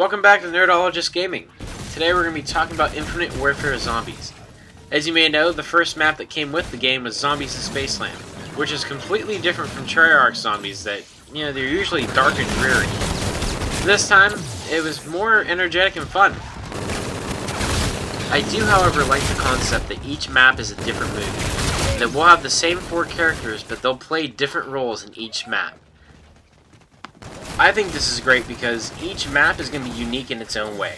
Welcome back to Nerdologist Gaming. Today we're going to be talking about Infinite Warfare Zombies. As you may know, the first map that came with the game was Zombies of Spaceland, which is completely different from Treyarch's zombies that, you know, they're usually dark and dreary. This time, it was more energetic and fun. I do, however, like the concept that each map is a different mood, that we'll have the same four characters, but they'll play different roles in each map. I think this is great because each map is going to be unique in its own way,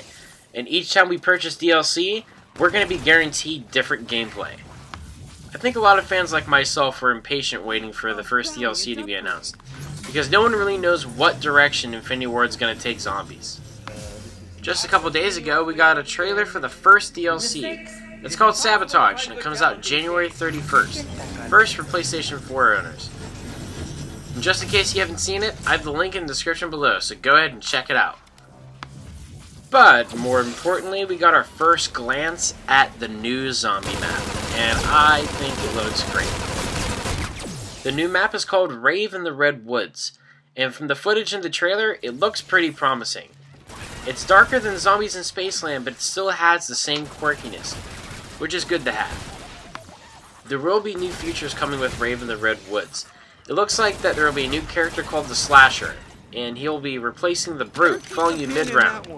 and each time we purchase DLC, we're going to be guaranteed different gameplay. I think a lot of fans like myself were impatient waiting for the first DLC to be announced, because no one really knows what direction Infinity Ward is going to take zombies. Just a couple days ago, we got a trailer for the first DLC. It's called Sabotage, and it comes out January 31st, first for PlayStation 4 owners. And just in case you haven't seen it, I have the link in the description below, so go ahead and check it out. But, more importantly, we got our first glance at the new zombie map, and I think it looks great. The new map is called Rave in the Redwoods, and from the footage in the trailer, it looks pretty promising. It's darker than Zombies in Spaceland, but it still has the same quirkiness, which is good to have. There will be new features coming with Rave in the Redwoods. It looks like that there will be a new character called the Slasher, and he'll be replacing the Brute, following you mid-round.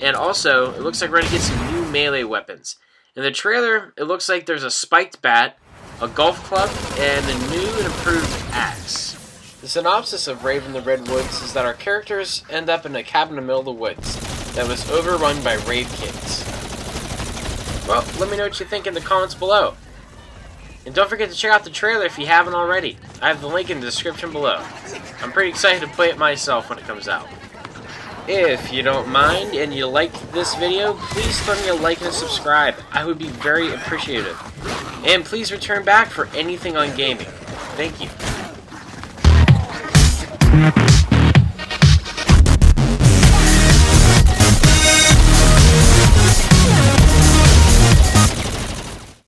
And also, it looks like we're going to get some new melee weapons. In the trailer, it looks like there's a spiked bat, a golf club, and a new and improved axe. The synopsis of Rave in the Redwoods is that our characters end up in a cabin in the middle of the woods that was overrun by rave kids. Well, let me know what you think in the comments below. And don't forget to check out the trailer if you haven't already. I have the link in the description below. I'm pretty excited to play it myself when it comes out. If you don't mind and you like this video, please throw me a like and a subscribe. I would be very appreciative. And please return back for anything on gaming. Thank you.